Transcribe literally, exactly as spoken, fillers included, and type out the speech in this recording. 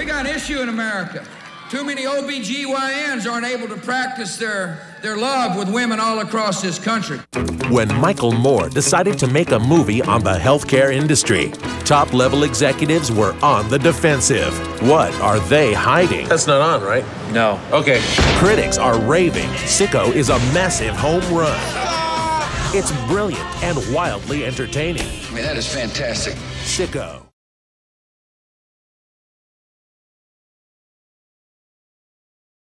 We got an issue in America. Too many O B G Y Ns aren't able to practice their, their love with women all across this country. When Michael Moore decided to make a movie on the healthcare industry, top-level executives were on the defensive. What are they hiding? That's not on, right? No. Okay. Critics are raving. Sicko is a massive home run. Ah! It's brilliant and wildly entertaining. I mean, that is fantastic. Sicko.